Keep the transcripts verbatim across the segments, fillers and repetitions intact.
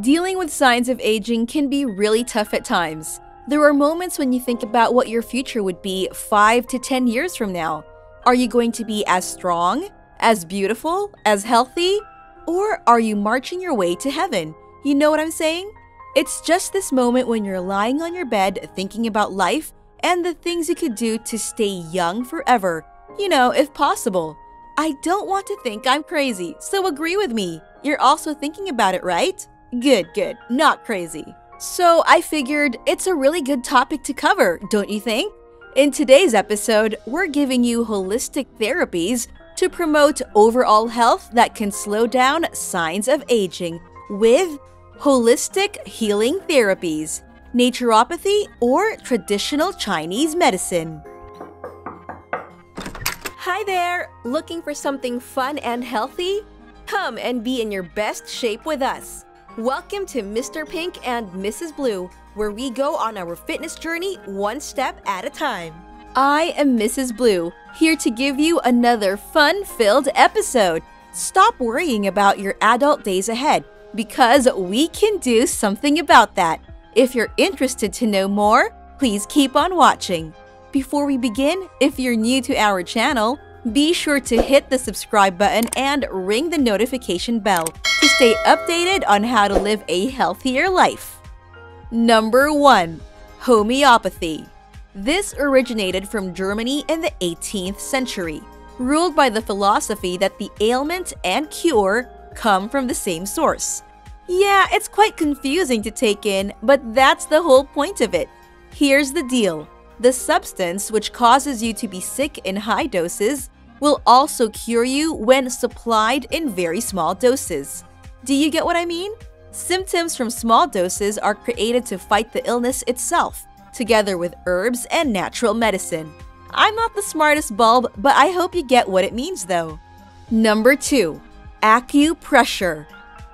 Dealing with signs of aging can be really tough at times. There are moments when you think about what your future would be five to ten years from now. Are you going to be as strong, as beautiful, as healthy? Or are you marching your way to heaven? You know what I'm saying? It's just this moment when you're lying on your bed thinking about life and the things you could do to stay young forever, you know, if possible. I don't want to think I'm crazy, so agree with me. You're also thinking about it, right? Good, good, not crazy. So I figured it's a really good topic to cover, don't you think? In today's episode, we're giving you holistic therapies to promote overall health that can slow down signs of aging with holistic healing therapies, naturopathy, or traditional Chinese medicine. Hi there! Looking for something fun and healthy? Come and be in your best shape with us. Welcome to Mister Pink and Missus Blue, where we go on our fitness journey one step at a time. I am Missus Blue, here to give you another fun-filled episode. Stop worrying about your adult days ahead, because we can do something about that. If you're interested to know more, please keep on watching. Before we begin, if you're new to our channel, be sure to hit the subscribe button and ring the notification bell to stay updated on how to live a healthier life. Number one. Homeopathy. This originated from Germany in the eighteenth century, ruled by the philosophy that the ailment and cure come from the same source. Yeah, it's quite confusing to take in, but that's the whole point of it. Here's the deal. The substance which causes you to be sick in high doses will also cure you when supplied in very small doses. Do you get what I mean? Symptoms from small doses are created to fight the illness itself, together with herbs and natural medicine. I'm not the smartest bulb, but I hope you get what it means though. Number two. Acupressure.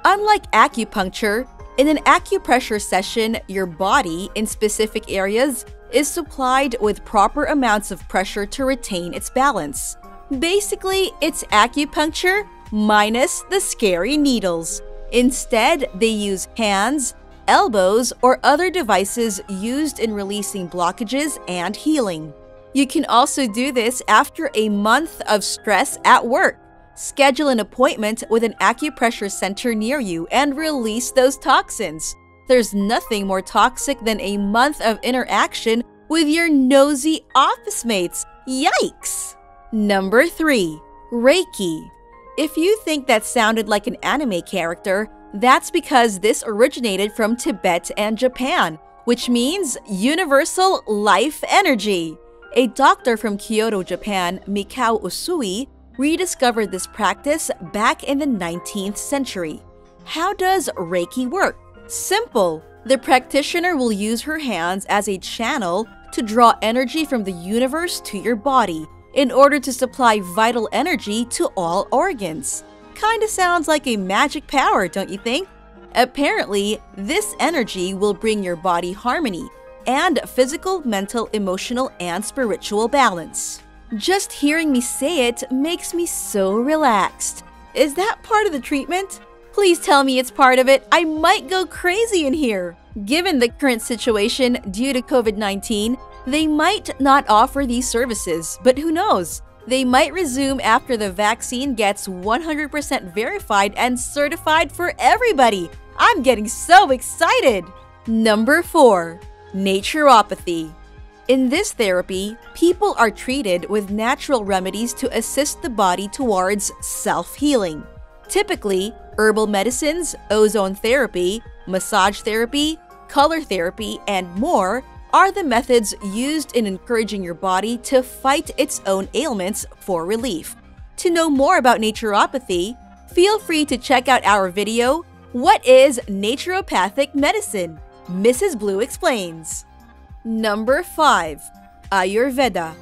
Unlike acupuncture, in an acupressure session, your body, in specific areas, is supplied with proper amounts of pressure to retain its balance. Basically, it's acupuncture minus the scary needles. Instead, they use hands, elbows, or other devices used in releasing blockages and healing. You can also do this after a month of stress at work. Schedule an appointment with an acupressure center near you and release those toxins. There's nothing more toxic than a month of interaction with your nosy office mates. Yikes! Number three. Reiki. If you think that sounded like an anime character, that's because this originated from Tibet and Japan, which means universal life energy. A doctor from Kyoto, Japan, Mikao Usui, rediscovered this practice back in the nineteenth century. How does Reiki work? Simple. The practitioner will use her hands as a channel to draw energy from the universe to your body in order to supply vital energy to all organs. Kinda sounds like a magic power, don't you think? Apparently, this energy will bring your body harmony and physical, mental, emotional, and spiritual balance. Just hearing me say it makes me so relaxed. Is that part of the treatment? Please tell me it's part of it. I might go crazy in here. Given the current situation due to COVID nineteen, they might not offer these services, but who knows? They might resume after the vaccine gets one hundred percent verified and certified for everybody. I'm getting so excited! Number four. Naturopathy. In this therapy, people are treated with natural remedies to assist the body towards self-healing. Typically, herbal medicines, ozone therapy, massage therapy, color therapy, and more are the methods used in encouraging your body to fight its own ailments for relief. To know more about naturopathy, feel free to check out our video, What is Naturopathic Medicine? Missus Blue explains. Number five. Ayurveda.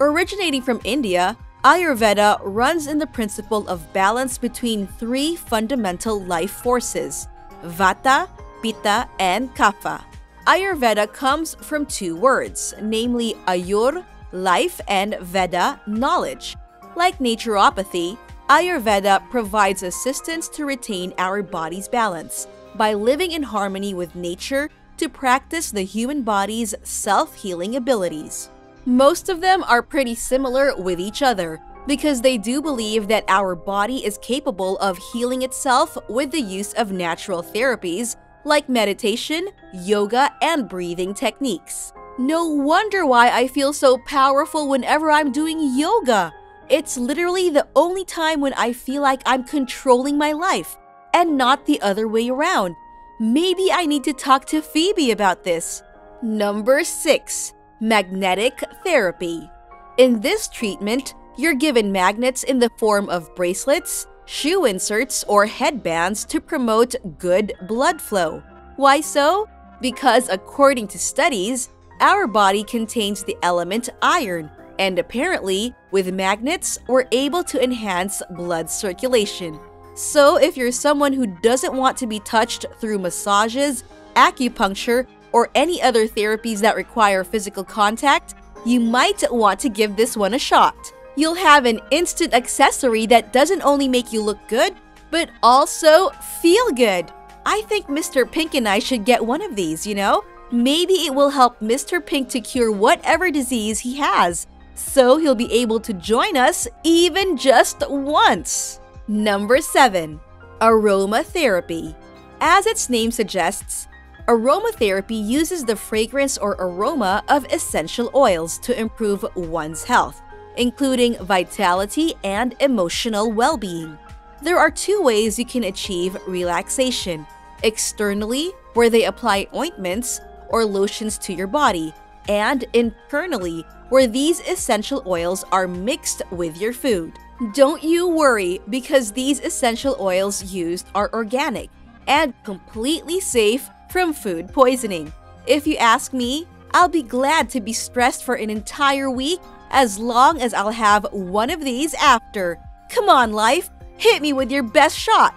Originating from India, Ayurveda runs in the principle of balance between three fundamental life forces, Vata, Pitta, and Kapha. Ayurveda comes from two words, namely Ayur, life, and Veda, knowledge. Like naturopathy, Ayurveda provides assistance to retain our body's balance, by living in harmony with nature to practice the human body's self-healing abilities. Most of them are pretty similar with each other, because they do believe that our body is capable of healing itself with the use of natural therapies like meditation, yoga, and breathing techniques. No wonder why I feel so powerful whenever I'm doing yoga! It's literally the only time when I feel like I'm controlling my life, and not the other way around. Maybe I need to talk to Phoebe about this. Number six. Magnetic Therapy. In this treatment, you're given magnets in the form of bracelets, shoe inserts, or headbands to promote good blood flow. Why so? Because according to studies, our body contains the element iron, and apparently, with magnets, we're able to enhance blood circulation. So if you're someone who doesn't want to be touched through massages, acupuncture, or any other therapies that require physical contact, you might want to give this one a shot. You'll have an instant accessory that doesn't only make you look good, but also feel good. I think Mister Pink and I should get one of these, you know? Maybe it will help Mister Pink to cure whatever disease he has, so he'll be able to join us even just once. Number seven. Aromatherapy. As its name suggests, aromatherapy uses the fragrance or aroma of essential oils to improve one's health, including vitality and emotional well-being. There are two ways you can achieve relaxation: externally, where they apply ointments or lotions to your body, and internally, where these essential oils are mixed with your food. Don't you worry, because these essential oils used are organic and completely safe from food poisoning. If you ask me, I'll be glad to be stressed for an entire week as long as I'll have one of these after. Come on, life, hit me with your best shot!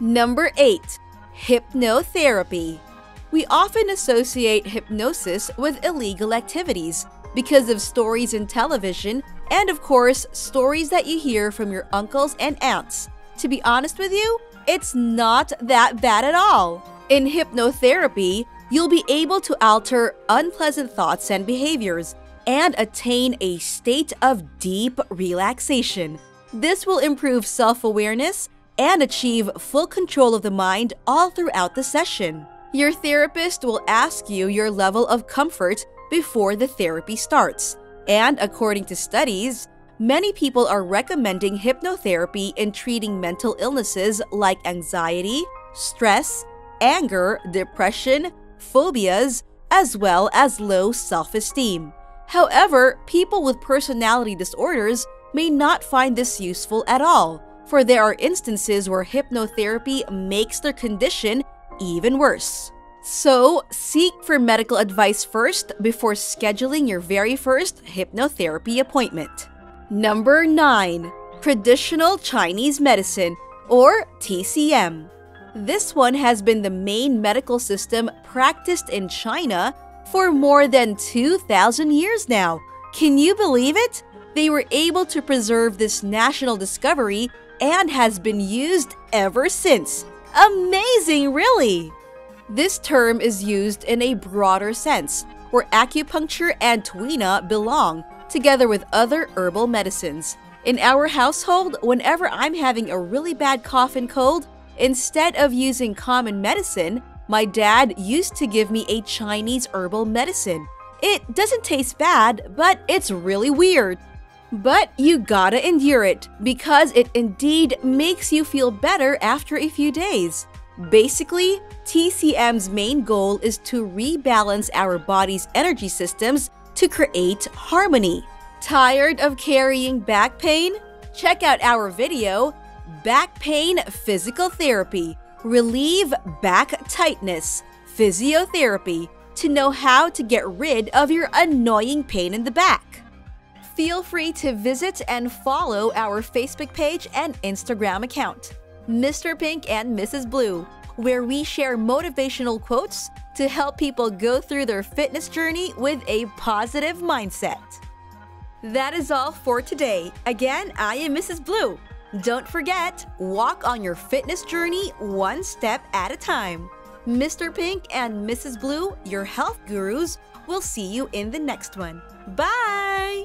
Number eight. Hypnotherapy. We often associate hypnosis with illegal activities because of stories in television and, of course, stories that you hear from your uncles and aunts. To be honest with you, it's not that bad at all. In hypnotherapy, you'll be able to alter unpleasant thoughts and behaviors and attain a state of deep relaxation. This will improve self-awareness and achieve full control of the mind all throughout the session. Your therapist will ask you your level of comfort before the therapy starts. And according to studies, many people are recommending hypnotherapy in treating mental illnesses like anxiety, stress, anger, depression, phobias, as well as low self-esteem. However, people with personality disorders may not find this useful at all, for there are instances where hypnotherapy makes their condition even worse. So, seek for medical advice first before scheduling your very first hypnotherapy appointment. Number nine. Traditional Chinese Medicine, or T C M. This one has been the main medical system practiced in China for more than two thousand years now. Can you believe it? They were able to preserve this national discovery and has been used ever since. Amazing, really! This term is used in a broader sense, where acupuncture and tuina belong, together with other herbal medicines. In our household, whenever I'm having a really bad cough and cold, instead of using common medicine, my dad used to give me a Chinese herbal medicine. It doesn't taste bad, but it's really weird. But you gotta endure it, because it indeed makes you feel better after a few days. Basically, T C M's main goal is to rebalance our body's energy systems to create harmony. Tired of carrying back pain? Check out our video, Back Pain Physical Therapy, Relieve Back Tightness, Physiotherapy, to know how to get rid of your annoying pain in the back. Feel free to visit and follow our Facebook page and Instagram account, Mister Pink and Missus Blue, where we share motivational quotes to help people go through their fitness journey with a positive mindset. That is all for today. Again, I am Missus Blue. Don't forget, walk on your fitness journey one step at a time. Mister Pink and Missus Blue, your health gurus. We'll see you in the next one. Bye!